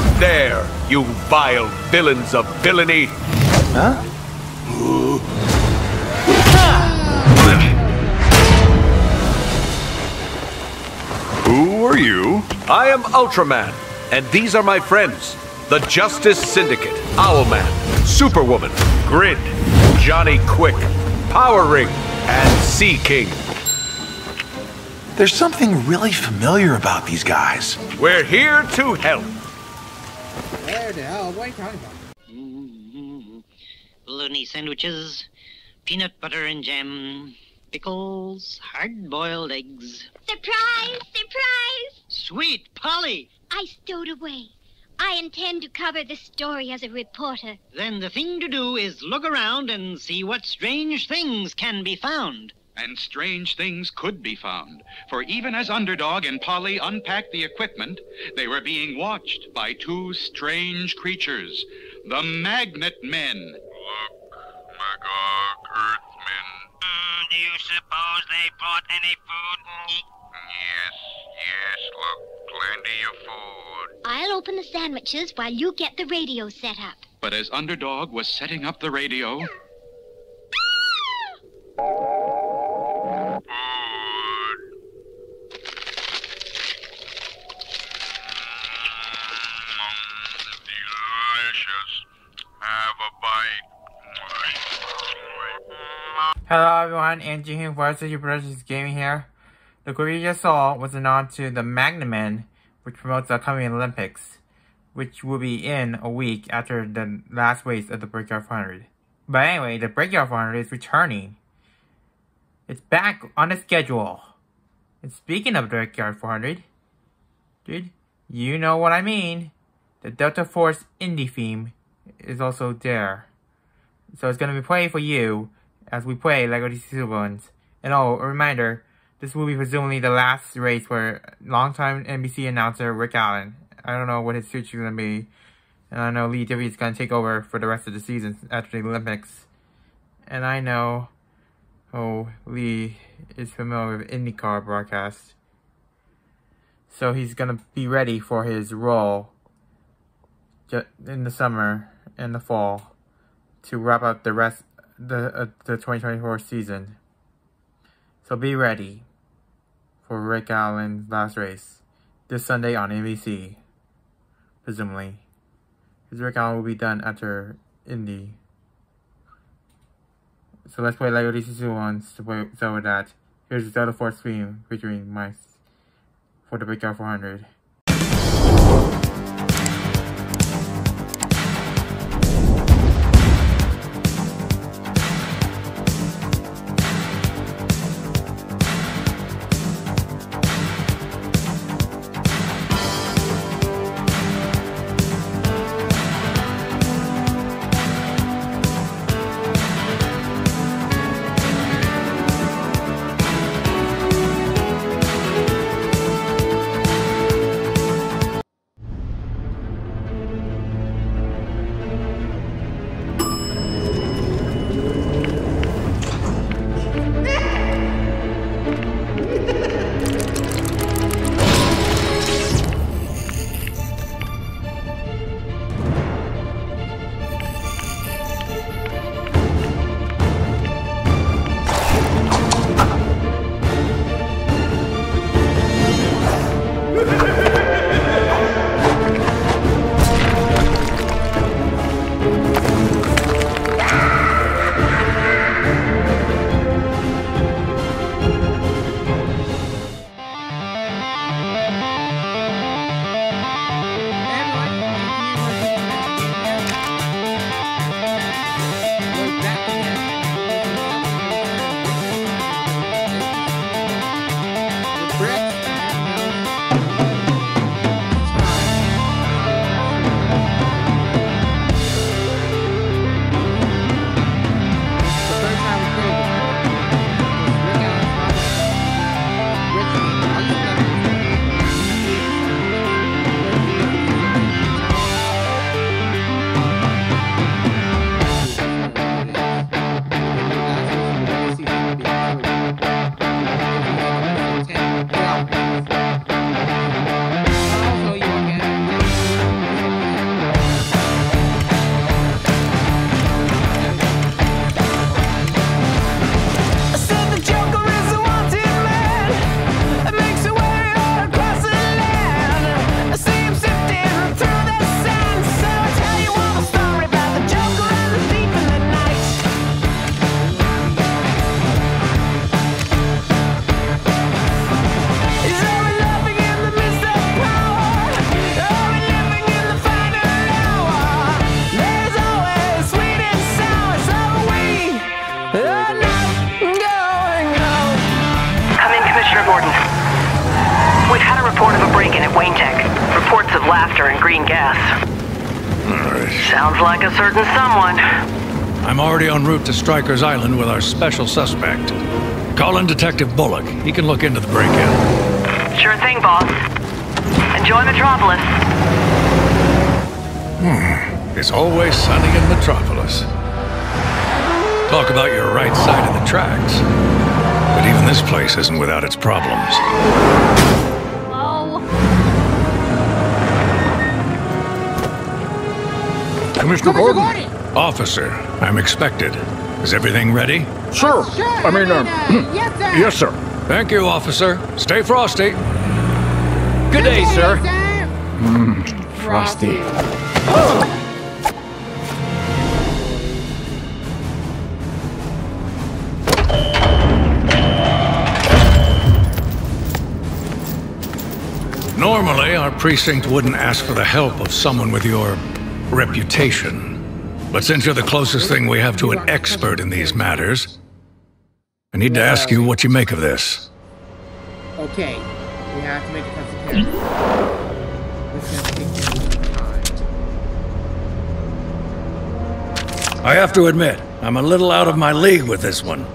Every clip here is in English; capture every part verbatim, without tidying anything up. right there, you vile villains of villainy. Huh? Who are you? I am Ultraman, and these are my friends. The Justice Syndicate, Owlman, Superwoman, Grid, Johnny Quick, Power Ring, and Sea King. There's something really familiar about these guys. We're here to help. Where the hell? What are you talking about? Mm-hmm. Bologna sandwiches, peanut butter and jam, pickles, hard-boiled eggs. Surprise! Surprise! Sweet Polly! I stowed away. I intend to cover this story as a reporter. Then the thing to do is look around and see what strange things can be found. And strange things could be found, for even as Underdog and Polly unpacked the equipment, they were being watched by two strange creatures, the Magnet Men. Look, Magog, Earthmen. Mm, do you suppose they brought any food? Yes, yes, look, plenty of food. I'll open the sandwiches while you get the radio set up. But as Underdog was setting up the radio... Hello everyone, Angie here, What's Your Brother's Gaming here. The clip you just saw was a nod to the Magnum Man, which promotes the upcoming Olympics, which will be in a week after the last race of the Breakyard four hundred. But anyway, the Breakyard four hundred is returning. It's back on the schedule. And speaking of Breakyard four hundred, dude, you know what I mean. The Delta Force indie theme is also there. So it's going to be played for you as we play LEGO D C Super-Villains. And oh, a reminder, this will be presumably the last race for longtime N B C announcer Rick Allen. I don't know what his future is going to be. And I know Lee Divy is going to take over for the rest of the season after the Olympics. And I know, oh, Lee is familiar with IndyCar broadcasts. So he's going to be ready for his role in the summer and the fall to wrap up the rest the uh, the twenty twenty-four season. So be ready for Rick Allen's last race this Sunday on N B C, presumably, because Rick Allen will be done after Indy. So let's play LEGO D C Super-Villains to play so with that. Here's the Delta Force theme featuring mice for the Breakout four hundred. Wayne Tech. Reports of laughter and green gas. All right. Sounds like a certain someone. I'm already en route to Stryker's Island with our special suspect. Call in Detective Bullock. He can look into the break-in. Sure thing, boss. Enjoy Metropolis. Hmm. It's always sunny in Metropolis. Talk about your right side of the tracks. But even this place isn't without its problems. Oh. Commissioner Gordon. Officer, I'm expected. Is everything ready? Sure. sure I mean, uh, yes, sir. yes, sir. Thank you, officer. Stay frosty. Good day, sir. Mmm, frosty. Oh. Normally, our precinct wouldn't ask for the help of someone with your reputation. But since you're the closest thing we have to an expert in these matters, I need to ask you what you make of this. Okay. We have to make a comparison. I have to admit, I'm a little out of my league with this one.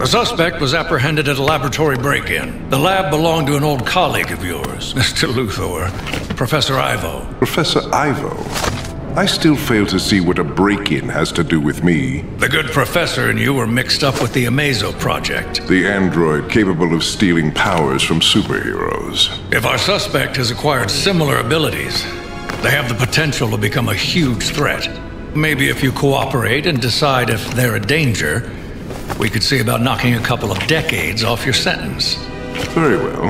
The suspect was apprehended at a laboratory break-in. The lab belonged to an old colleague of yours, Mister Luthor, Professor Ivo. Professor Ivo? I still fail to see what a break-in has to do with me. The good professor and you were mixed up with the Amazo Project. The android capable of stealing powers from superheroes. If our suspect has acquired similar abilities, they have the potential to become a huge threat. Maybe if you cooperate and decide if they're a danger, we could see about knocking a couple of decades off your sentence. Very well.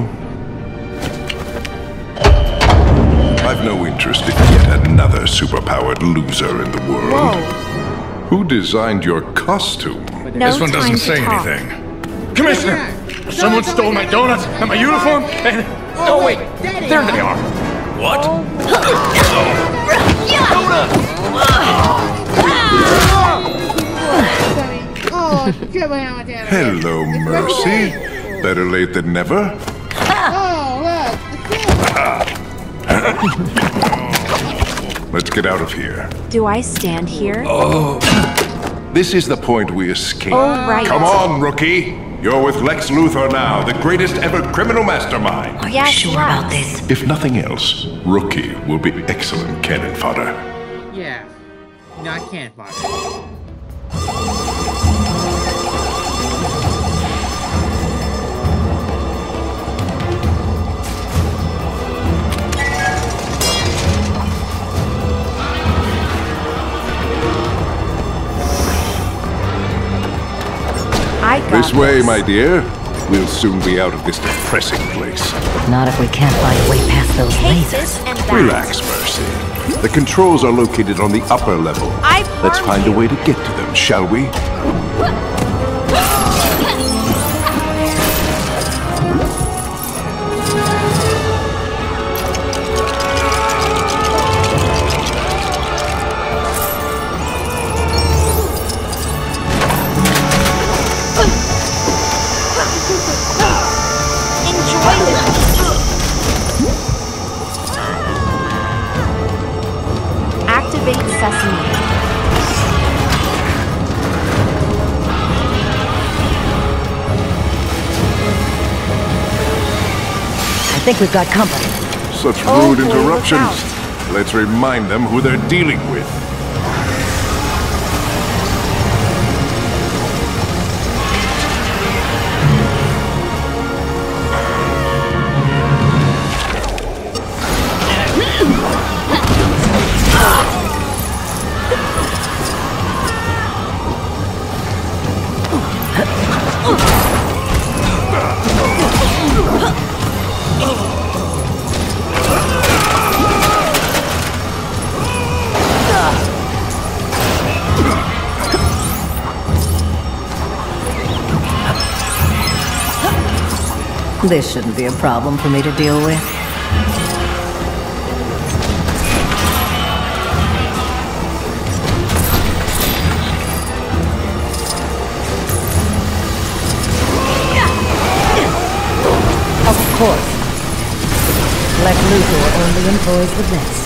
I've no interest in yet another superpowered loser in the world. Whoa. Who designed your costume? No, this one doesn't say talk. anything. Commissioner! Yeah. Someone no, stole my donuts and my uniform and... Oh, oh wait! Daddy. There they are! What? Oh. Oh. Yeah. Donut! Hello, Mercy. Better late than never. Let's get out of here. Do I stand here? Oh. This is the point we escaped. Oh, right. Come on, rookie. You're with Lex Luthor now, the greatest ever criminal mastermind. Are you sure about this? If nothing else, rookie will be excellent cannon fodder. Yeah. Not cannon fodder. This way, my dear. We'll soon be out of this depressing place. Not if we can't find a way past those lasers. Relax, Mercy. The controls are located on the upper level. Let's find a way to get to them, shall we? I think we've got company. Such rude oh, interruptions. Let's remind them who they're dealing with. This shouldn't be a problem for me to deal with. Of course. Lex Luthor only employs the best.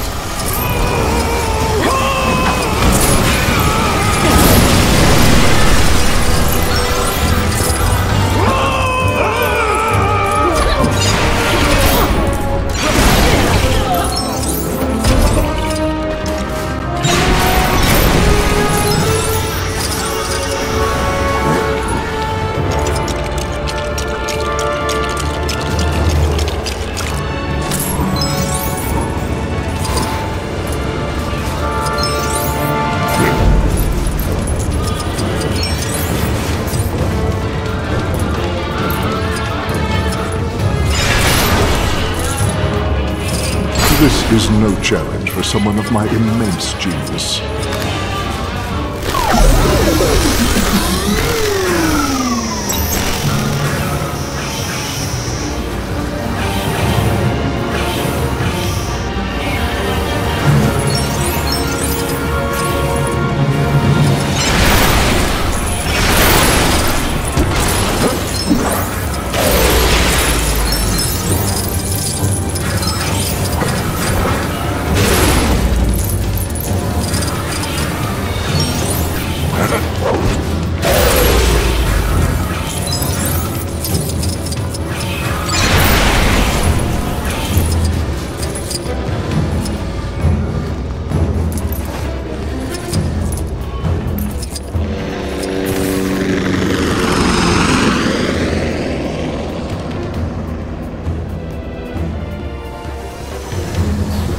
Is no challenge for someone of my immense genius.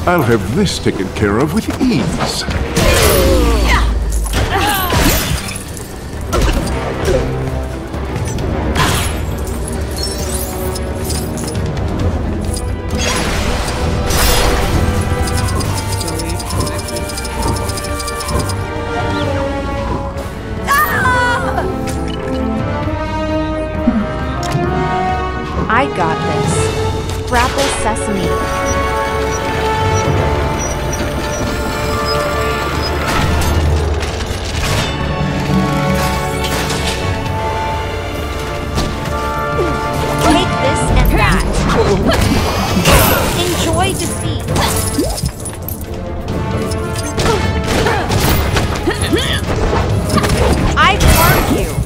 I'll have this taken care of with ease. I got this. Grapple sesame. Enjoy defeat. I warned you.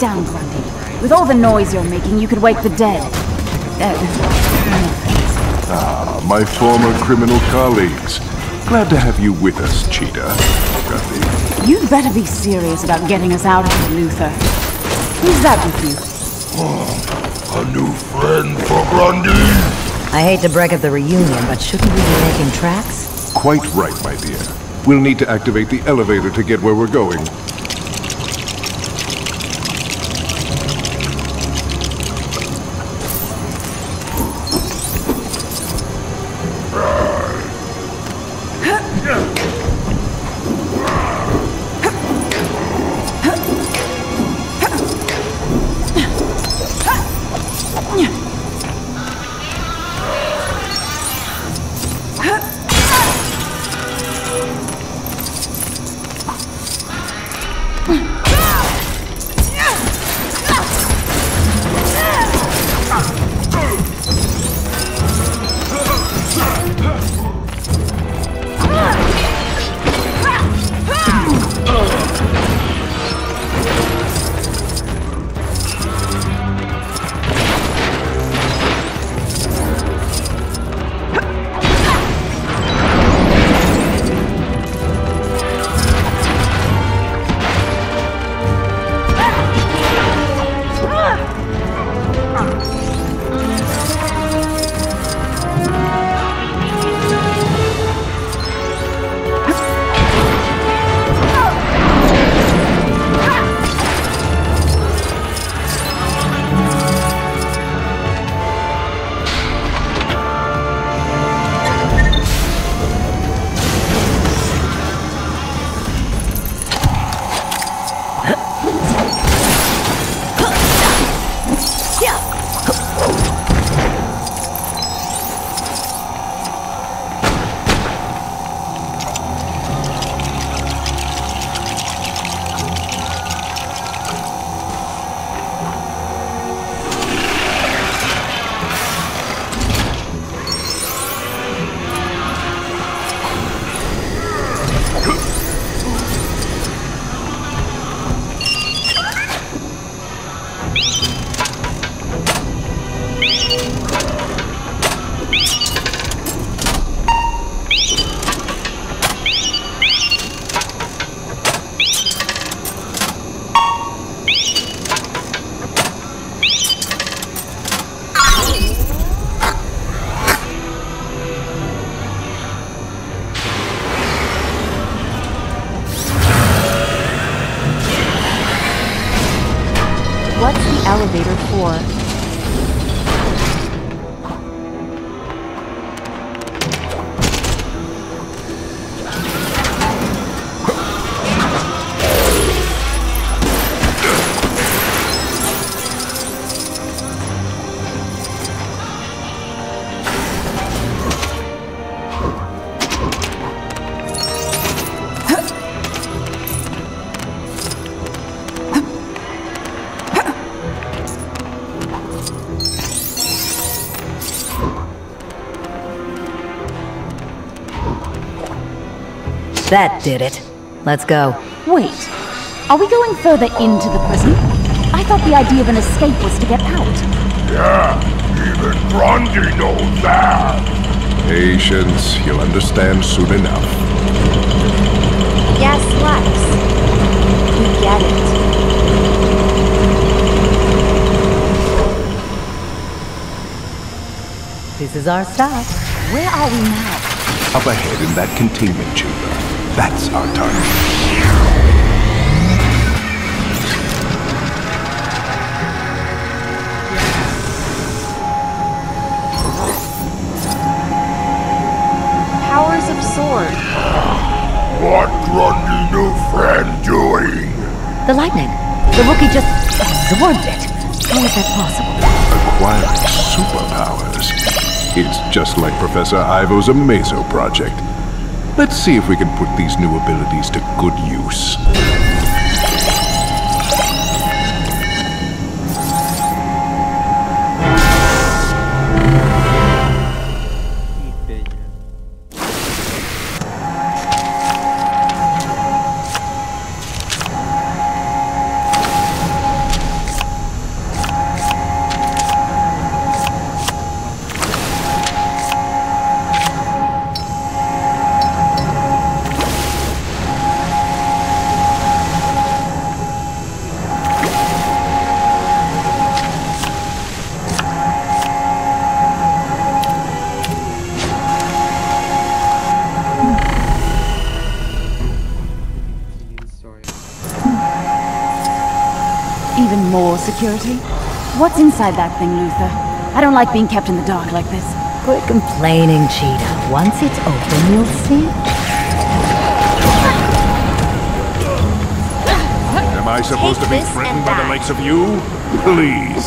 Down, Grundy. With all the noise you're making, you could wake the dead. Uh, ah, my former criminal colleagues. Glad to have you with us, Cheetah. Grundy. You'd better be serious about getting us out of here, Luthor. Who's that with you? Oh, a new friend for Grundy. I hate to break up the reunion, but shouldn't we be making tracks? Quite right, my dear. We'll need to activate the elevator to get where we're going. Elevator four. That did it. Let's go. Wait. Are we going further into the prison? I thought the idea of an escape was to get out. Yeah, even Grundy knows that. Patience, you'll understand soon enough. Yes, Lex. You get it. This is our stop. Where are we now? Up ahead in that containment chamber. That's our target. Powers of sword. What Grundy new friend doing? The lightning. The rookie just absorbed it. How is that possible? Acquiring superpowers. It's just like Professor Ivo's Amazo Project. Let's see if we can put these new abilities to good use. Security? What's inside that thing, Luther? I don't like being kept in the dark like this. Quit complaining, Cheetah. Once it's open, you'll see. Am I supposed Take to be threatened by the likes of you? Please.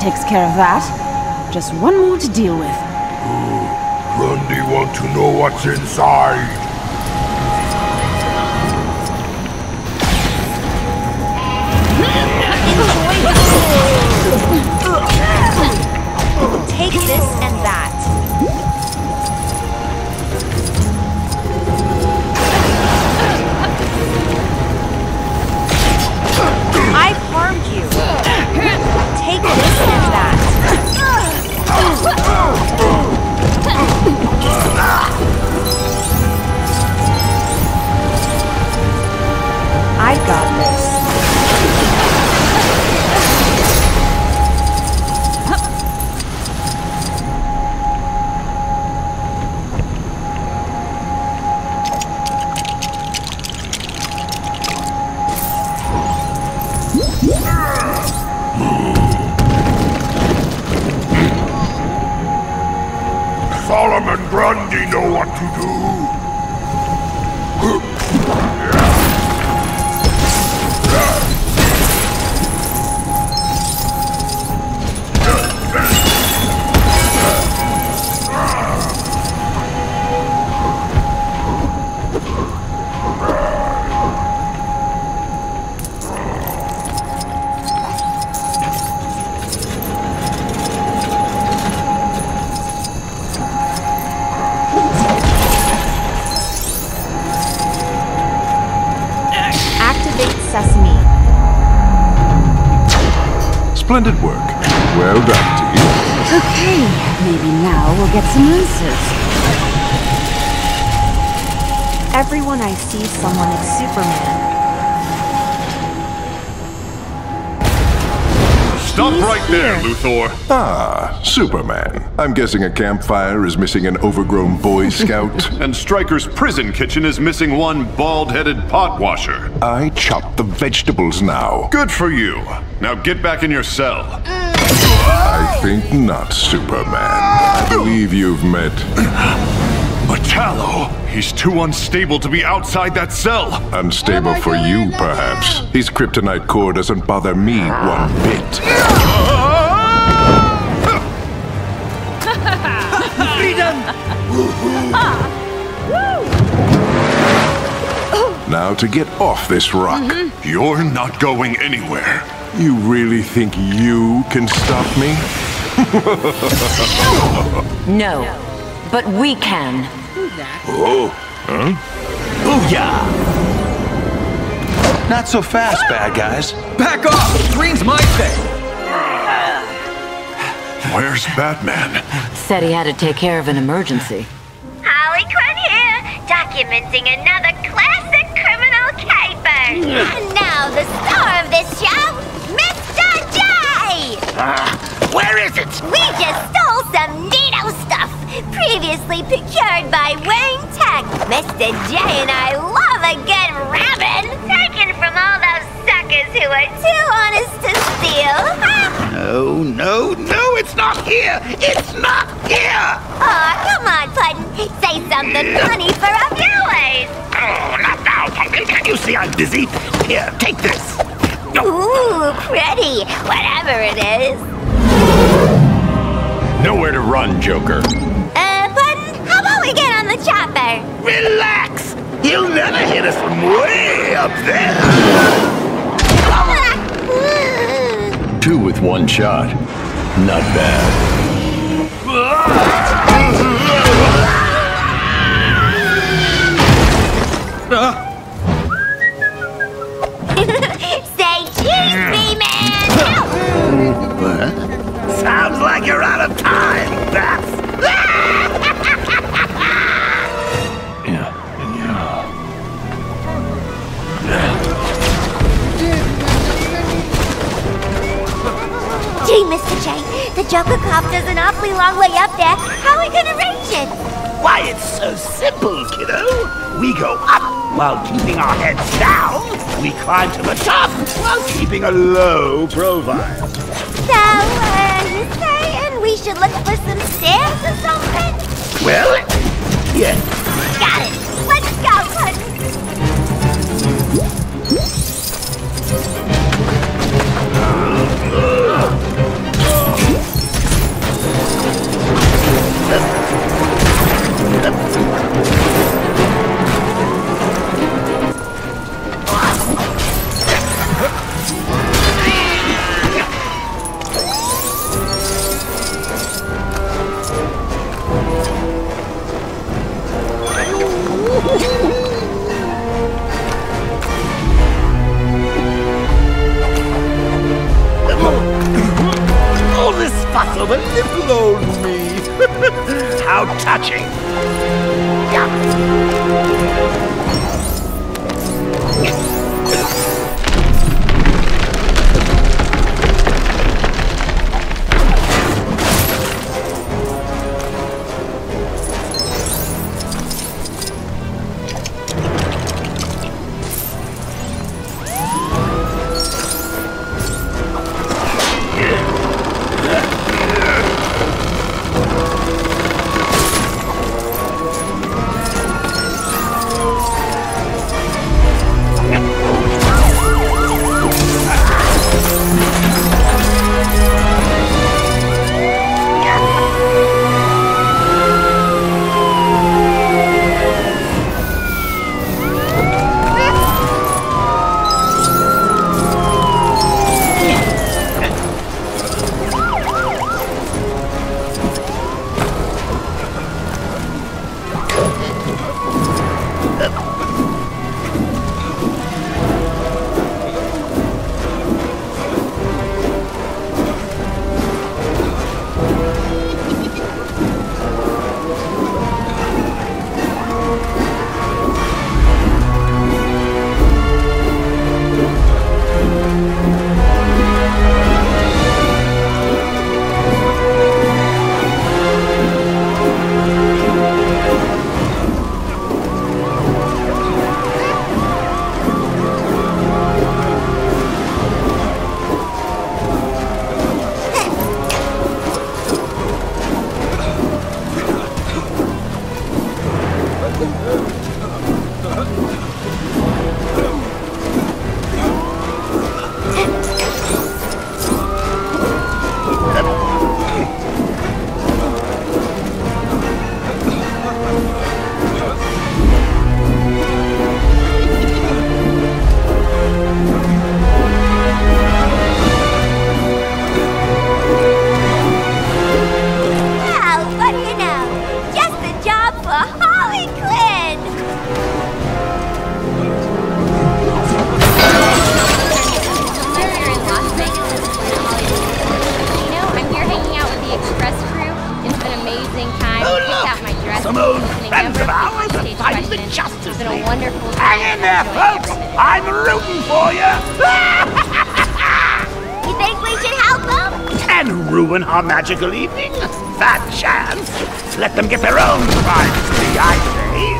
Takes care of that. Just one more to deal with. Ooh, Grundy wants to know what's inside. I got this. Solomon Grundy know what to do. Splendid work. Well done to you. Okay, maybe now we'll get some answers. Everyone I see someone is Superman. Stop He's right here. there, Luthor. Ah, Superman. I'm guessing a campfire is missing an overgrown Boy Scout. And Stryker's prison kitchen is missing one bald-headed pot washer. I chopped the vegetables now. Good for you. Now get back in your cell. I think not, Superman. I believe you've met... Metallo? He's too unstable to be outside that cell. Unstable for you, perhaps. His kryptonite core doesn't bother me one bit. Freedom! Now to get off this rock. Mm-hmm. You're not going anywhere. You really think you can stop me? No, but we can. Oh, huh? Booyah! Not so fast, bad guys. Back off! Green's my thing! Where's Batman? Said he had to take care of an emergency. Harley Quinn here, documenting another classic criminal caper. And now the star of this show. Uh, where is it? We just stole some neato stuff, previously procured by Wayne Tech. Mister J and I love a good rabbit, taken from all those suckers who are too honest to steal. No, no, no, it's not here! It's not here! Oh, come on, Puddin'. Say something funny for our viewers. Oh, not now, Pumpkin. Can't you see I'm busy? Here, take this. Ooh, pretty. Whatever it is. Nowhere to run, Joker. Uh, Button, how about we get on the chopper? Relax! He'll never hit us from way up there! Ah. Two with one shot. Not bad. Ah. Ah. What? Sounds like you're out of time, Bats! yeah, yeah. Gee, Mister J, the Joker copter's an awfully long way up there. How are we gonna reach it? Why, it's so simple, kiddo. We go up while keeping our heads down. We climb to the top while keeping a low profile. So, uh, you saying we should look for some stairs or something? Well, yes. Got it. Let's go, Puddin'. Our magical evening? That chance! Let them get their own prize, I say!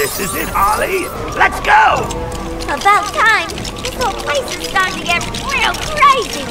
This is it, Harley. Let's go! About time. This whole place is starting to get real crazy.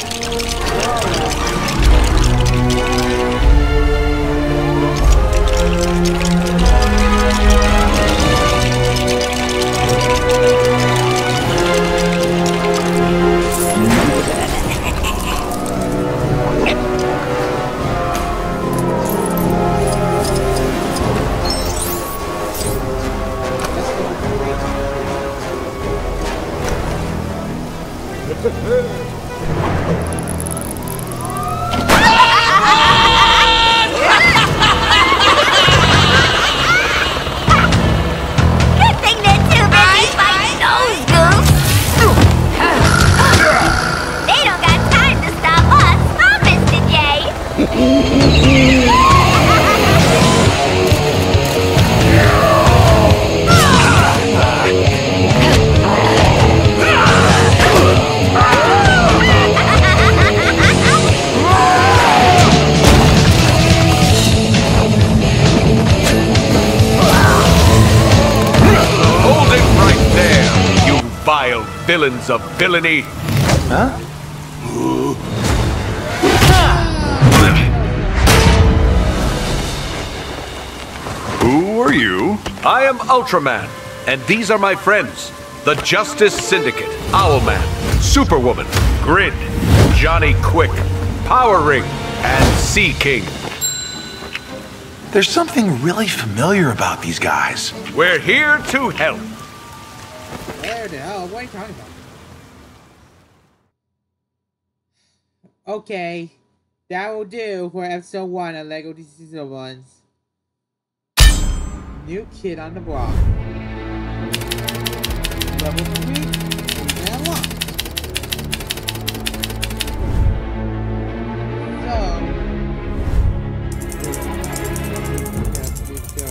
Villains of villainy. Huh? Who are you? I am Ultraman, and these are my friends. The Justice Syndicate, Owlman, Superwoman, Grid, Johnny Quick, Power Ring, and Sea King. There's something really familiar about these guys. We're here to help. What are you talking about? Okay, that will do for episode one of LEGO D C Super-Villains. New kid on the block. Level three and one. So there we go.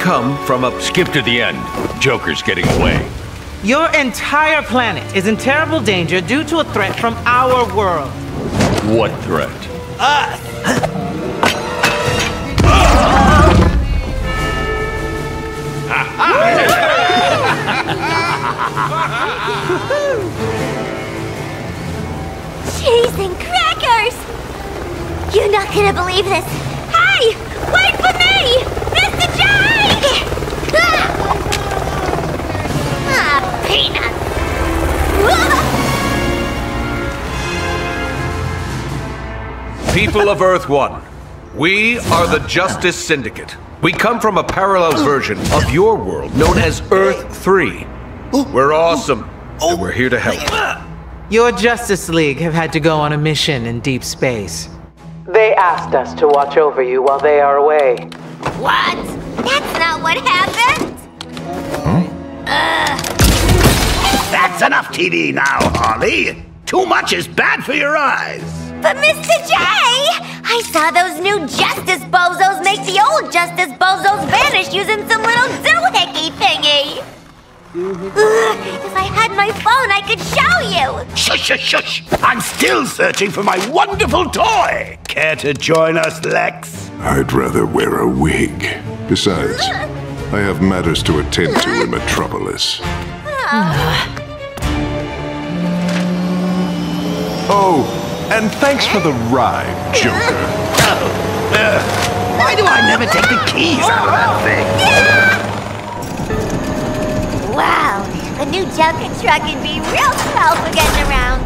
Come from up. Skip to the end. Joker's getting away. Your entire planet is in terrible danger due to a threat from our world. What threat? Us! Cheese and crackers! You're not gonna believe this. Hey! Wait for me! Ah, peanuts! People of Earth one, we are the Justice Syndicate. We come from a parallel version of your world known as Earth three. We're awesome, and we're here to help. Your Justice League have had to go on a mission in deep space. They asked us to watch over you while they are away. What? That's not what happened! Huh? Uh. That's enough T V now, Harley! Too much is bad for your eyes! But Mister J! I saw those new Justice Bozos make the old Justice Bozos vanish using some little doohickey thingy! Ugh, if I had my phone, I could show you! Shush, shush, shush! I'm still searching for my wonderful toy! Care to join us, Lex? I'd rather wear a wig. Besides, I have matters to attend to in Metropolis. Oh, and thanks for the ride, Joker. Oh, uh, why do I never take the keys out of that thing? Wow, a new Joker truck would be real swell for getting around.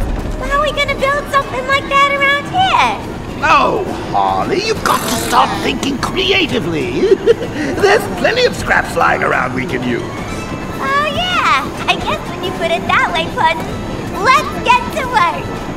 How are we gonna build something like that around here? Oh, Harley, you've got to start thinking creatively. There's plenty of scraps lying around we can use. Oh, yeah. I guess when you put it that way, Puddin', let's get to work.